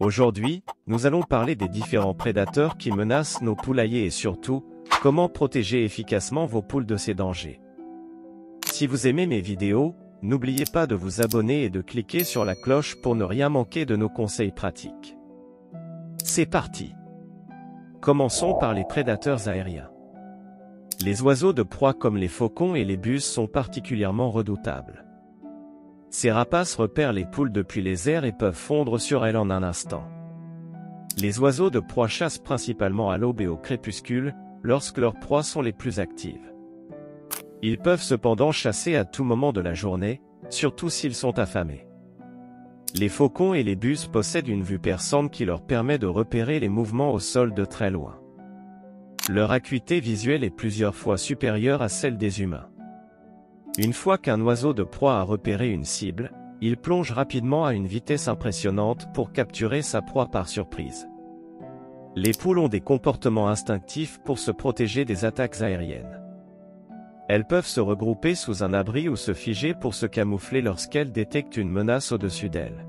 Aujourd'hui, nous allons parler des différents prédateurs qui menacent nos poulaillers et surtout, comment protéger efficacement vos poules de ces dangers. Si vous aimez mes vidéos, n'oubliez pas de vous abonner et de cliquer sur la cloche pour ne rien manquer de nos conseils pratiques. C'est parti! Commençons par les prédateurs aériens. Les oiseaux de proie comme les faucons et les buses sont particulièrement redoutables. Ces rapaces repèrent les poules depuis les airs et peuvent fondre sur elles en un instant. Les oiseaux de proie chassent principalement à l'aube et au crépuscule, lorsque leurs proies sont les plus actives. Ils peuvent cependant chasser à tout moment de la journée, surtout s'ils sont affamés. Les faucons et les buses possèdent une vue perçante qui leur permet de repérer les mouvements au sol de très loin. Leur acuité visuelle est plusieurs fois supérieure à celle des humains. Une fois qu'un oiseau de proie a repéré une cible, il plonge rapidement à une vitesse impressionnante pour capturer sa proie par surprise. Les poules ont des comportements instinctifs pour se protéger des attaques aériennes. Elles peuvent se regrouper sous un abri ou se figer pour se camoufler lorsqu'elles détectent une menace au-dessus d'elles.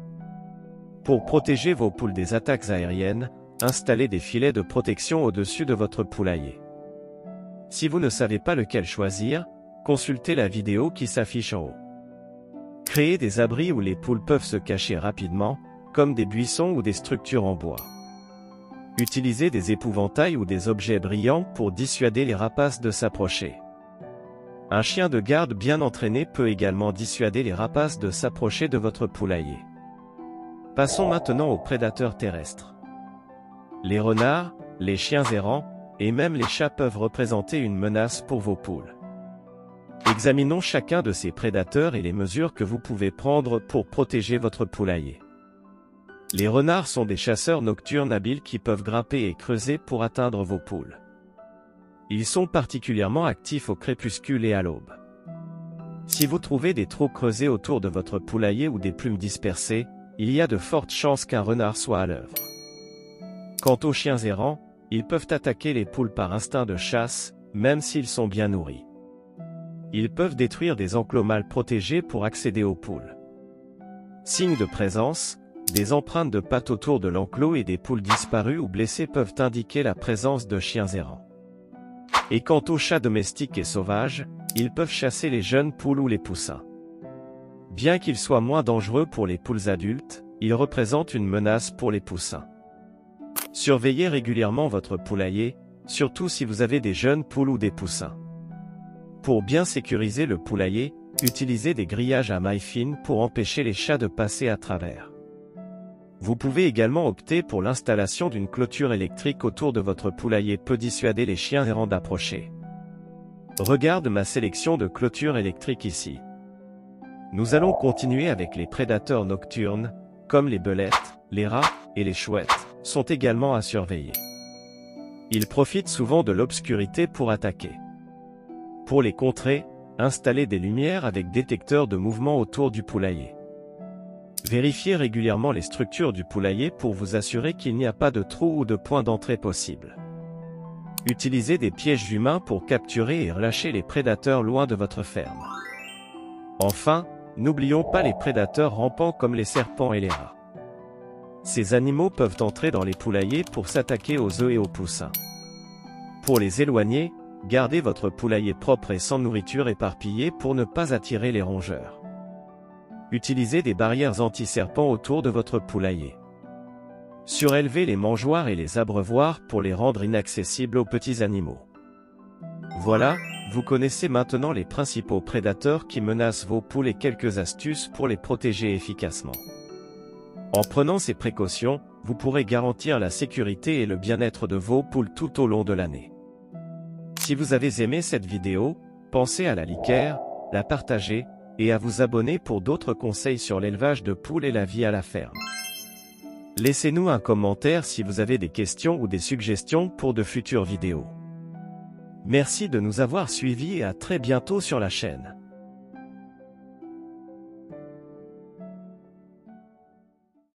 Pour protéger vos poules des attaques aériennes, installez des filets de protection au-dessus de votre poulailler. Si vous ne savez pas lequel choisir, consultez la vidéo qui s'affiche en haut. Créez des abris où les poules peuvent se cacher rapidement, comme des buissons ou des structures en bois. Utilisez des épouvantails ou des objets brillants pour dissuader les rapaces de s'approcher. Un chien de garde bien entraîné peut également dissuader les rapaces de s'approcher de votre poulailler. Passons maintenant aux prédateurs terrestres. Les renards, les chiens errants, et même les chats peuvent représenter une menace pour vos poules. Examinons chacun de ces prédateurs et les mesures que vous pouvez prendre pour protéger votre poulailler. Les renards sont des chasseurs nocturnes habiles qui peuvent grimper et creuser pour atteindre vos poules. Ils sont particulièrement actifs au crépuscule et à l'aube. Si vous trouvez des trous creusés autour de votre poulailler ou des plumes dispersées, il y a de fortes chances qu'un renard soit à l'œuvre. Quant aux chiens errants, ils peuvent attaquer les poules par instinct de chasse, même s'ils sont bien nourris. Ils peuvent détruire des enclos mal protégés pour accéder aux poules. Signes de présence, des empreintes de pattes autour de l'enclos et des poules disparues ou blessées peuvent indiquer la présence de chiens errants. Et quant aux chats domestiques et sauvages, ils peuvent chasser les jeunes poules ou les poussins. Bien qu'ils soient moins dangereux pour les poules adultes, ils représentent une menace pour les poussins. Surveillez régulièrement votre poulailler, surtout si vous avez des jeunes poules ou des poussins. Pour bien sécuriser le poulailler, utilisez des grillages à mailles fines pour empêcher les chats de passer à travers. Vous pouvez également opter pour l'installation d'une clôture électrique autour de votre poulailler peut dissuader les chiens errants d'approcher. Regarde ma sélection de clôtures électriques ici. Nous allons continuer avec les prédateurs nocturnes, comme les belettes, les rats et les chouettes, sont également à surveiller. Ils profitent souvent de l'obscurité pour attaquer. Pour les contrer, installez des lumières avec détecteurs de mouvement autour du poulailler. Vérifiez régulièrement les structures du poulailler pour vous assurer qu'il n'y a pas de trou ou de point d'entrée possible. Utilisez des pièges humains pour capturer et relâcher les prédateurs loin de votre ferme. Enfin, n'oublions pas les prédateurs rampants comme les serpents et les rats. Ces animaux peuvent entrer dans les poulaillers pour s'attaquer aux œufs et aux poussins. Pour les éloigner, gardez votre poulailler propre et sans nourriture éparpillée pour ne pas attirer les rongeurs. Utilisez des barrières anti-serpents autour de votre poulailler. Surélevez les mangeoires et les abreuvoirs pour les rendre inaccessibles aux petits animaux. Voilà, vous connaissez maintenant les principaux prédateurs qui menacent vos poules et quelques astuces pour les protéger efficacement. En prenant ces précautions, vous pourrez garantir la sécurité et le bien-être de vos poules tout au long de l'année. Si vous avez aimé cette vidéo, pensez à la liker, la partager, et à vous abonner pour d'autres conseils sur l'élevage de poules et la vie à la ferme. Laissez-nous un commentaire si vous avez des questions ou des suggestions pour de futures vidéos. Merci de nous avoir suivis et à très bientôt sur la chaîne.